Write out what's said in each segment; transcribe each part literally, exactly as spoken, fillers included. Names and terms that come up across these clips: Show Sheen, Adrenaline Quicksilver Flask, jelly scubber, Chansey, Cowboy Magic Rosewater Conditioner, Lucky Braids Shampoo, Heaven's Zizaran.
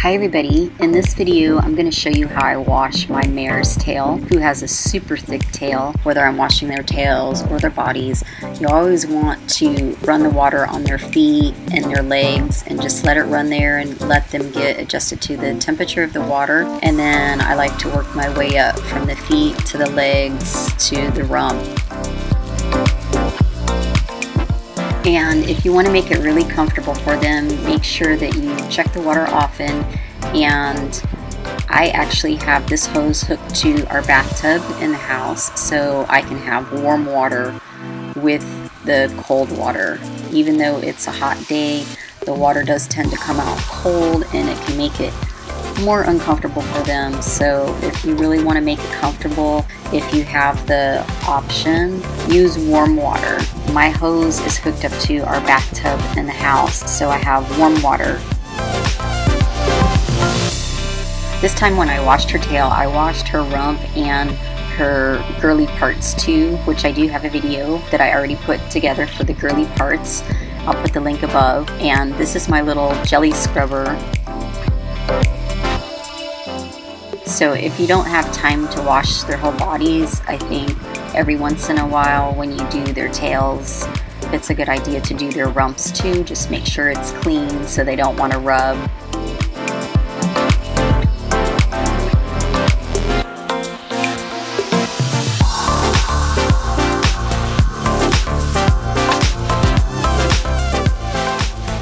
Hi everybody, in this video I'm going to show you how I wash my mare's tail, who has a super thick tail. Whether I'm washing their tails or their bodies, you always want to run the water on their feet and their legs and just let it run there and let them get adjusted to the temperature of the water. And then I like to work my way up from the feet to the legs to the rump. And if you want to make it really comfortable for them, make sure that you check the water often. And I actually have this hose hooked to our bathtub in the house, so I can have warm water with the cold water. Even though it's a hot day, the water does tend to come out cold and it can make it more uncomfortable for them. So if you really want to make it comfortable, if you have the option, use warm water. My hose is hooked up to our bathtub in the house, so I have warm water. This time when I washed her tail, I washed her rump and her girly parts too, which I do have a video that I already put together for the girly parts. I'll put the link above. And this is my little jelly scrubber. So if you don't have time to wash their whole bodies, I think every once in a while when you do their tails, it's a good idea to do their rumps too. Just make sure it's clean so they don't want to rub.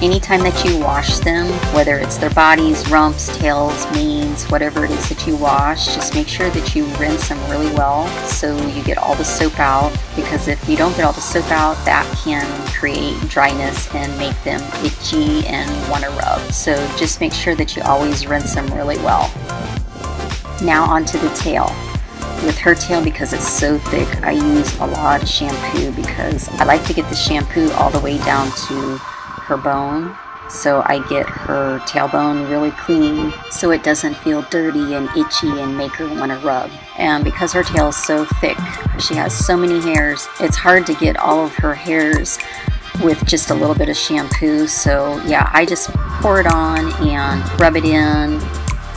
Anytime that you wash them, whether it's their bodies, rumps, tails, manes, whatever it is that you wash, just make sure that you rinse them really well so you get all the soap out, because if you don't get all the soap out, that can create dryness and make them itchy and want to rub. So just make sure that you always rinse them really well. Now onto the tail. With her tail, because it's so thick, I use a lot of shampoo because I like to get the shampoo all the way down to her bone, so I get her tailbone really clean so it doesn't feel dirty and itchy and make her want to rub. And because her tail is so thick, she has so many hairs, it's hard to get all of her hairs with just a little bit of shampoo. So yeah, I just pour it on and rub it in,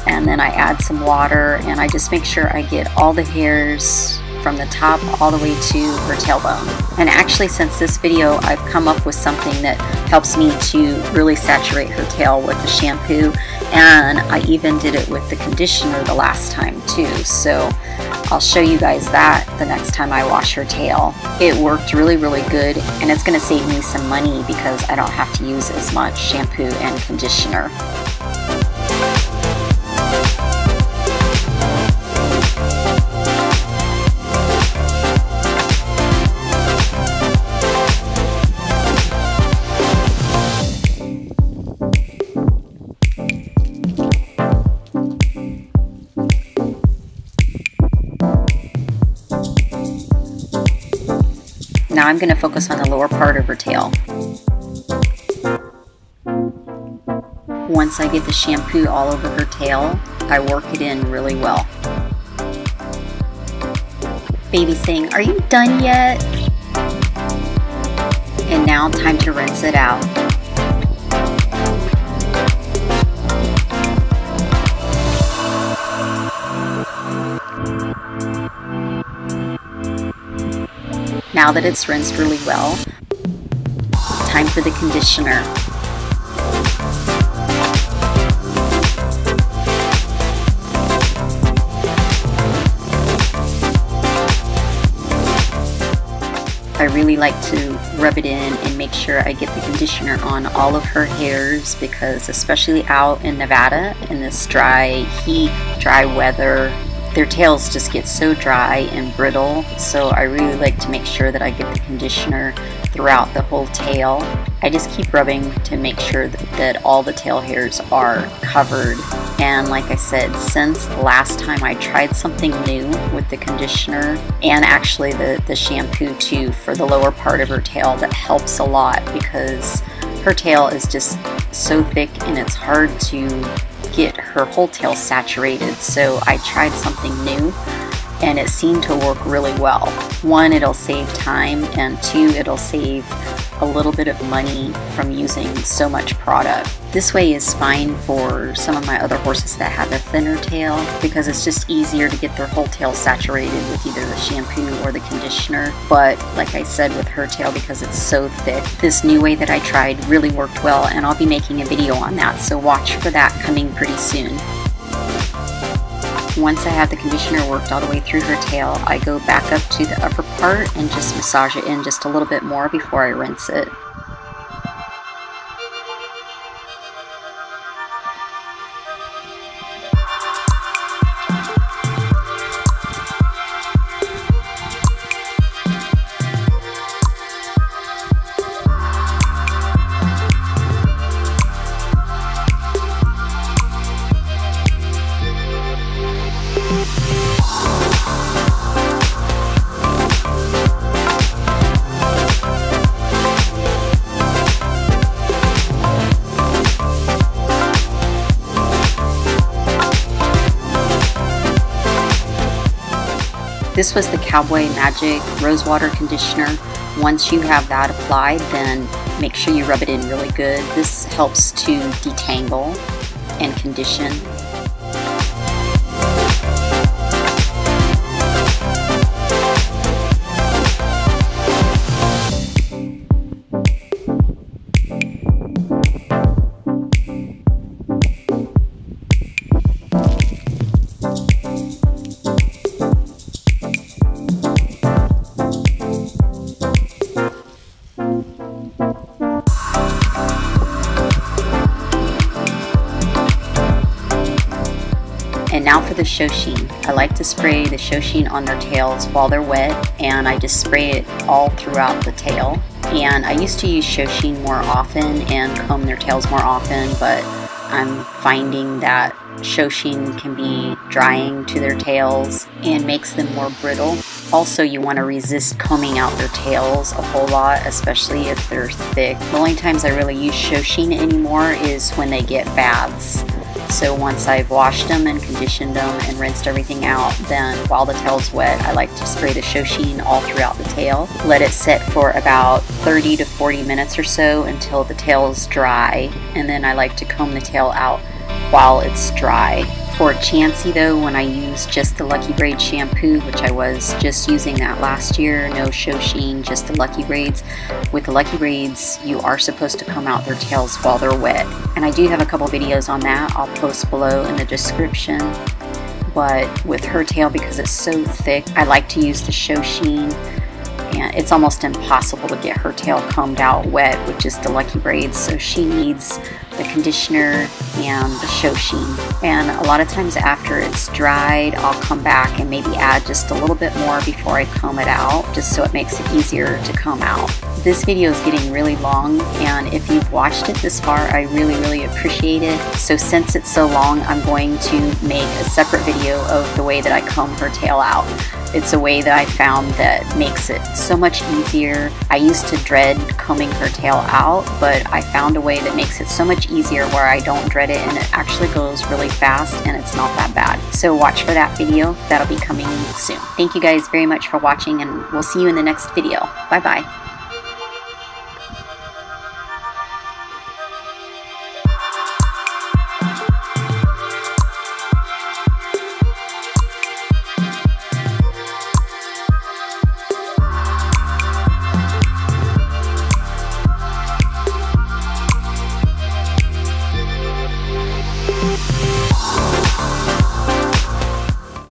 and then I add some water, and I just make sure I get all the hairs from the top all the way to her tailbone. And actually, since this video, I've come up with something that helps me to really saturate her tail with the shampoo, and I even did it with the conditioner the last time too. So I'll show you guys that the next time I wash her tail. It worked really, really good, and it's gonna save me some money because I don't have to use as much shampoo and conditioner. Now I'm going to focus on the lower part of her tail. Once I get the shampoo all over her tail, I work it in really well. Baby's saying, "Are you done yet?" And now time to rinse it out. Now that it's rinsed really well, time for the conditioner. I really like to rub it in and make sure I get the conditioner on all of her hairs, because especially out in Nevada in this dry heat, dry weather, their tails just get so dry and brittle, so I really like to make sure that I get the conditioner throughout the whole tail. I just keep rubbing to make sure that, that all the tail hairs are covered. And like I said, since the last time I tried something new with the conditioner, and actually the, the shampoo too for the lower part of her tail, that helps a lot because her tail is just so thick and it's hard to get her whole tail saturated. So I tried something new and it seemed to work really well. One, it'll save time, and two, it'll save a little bit of money from using so much product. This way is fine for some of my other horses that have a thinner tail because it's just easier to get their whole tail saturated with either the shampoo or the conditioner. But like I said, with her tail, because it's so thick, this new way that I tried really worked well, and I'll be making a video on that, so watch for that coming pretty soon. Once I have the conditioner worked all the way through her tail, I go back up to the upper part and just massage it in just a little bit more before I rinse it. This was the Cowboy Magic Rosewater Conditioner. Once you have that applied, then make sure you rub it in really good. This helps to detangle and condition. And now for the Show Sheen. I like to spray the Show Sheen on their tails while they're wet, and I just spray it all throughout the tail. And I used to use Show Sheen more often and comb their tails more often, but I'm finding that Show Sheen can be drying to their tails and makes them more brittle. Also, you want to resist combing out their tails a whole lot, especially if they're thick. The only times I really use Show Sheen anymore is when they get baths. So once I've washed them and conditioned them and rinsed everything out, then while the tail's wet, I like to spray the Show Sheen all throughout the tail. Let it set for about thirty to forty minutes or so until the tail's dry, and then I like to comb the tail out while it's dry. For Chansey though, when I use just the Lucky Braids shampoo, which I was just using that last year, no Show Sheen, just the Lucky Braids. With the Lucky Braids, you are supposed to comb out their tails while they're wet. And I do have a couple videos on that I'll post below in the description. But with her tail, because it's so thick, I like to use the Show Sheen. And it's almost impossible to get her tail combed out wet with just the Lucky Braids, so she needs the conditioner and the Show Sheen. And a lot of times after it's dried, I'll come back and maybe add just a little bit more before I comb it out, just so it makes it easier to comb out. This video is getting really long, and if you've watched it this far, I really, really appreciate it. So since it's so long, I'm going to make a separate video of the way that I comb her tail out. It's a way that I found that makes it so much easier. I used to dread combing her tail out, but I found a way that makes it so much easier where I don't dread it, and it actually goes really fast and it's not that bad. So watch for that video. That'll be coming soon. Thank you guys very much for watching, and we'll see you in the next video. Bye-bye. We'll be right back.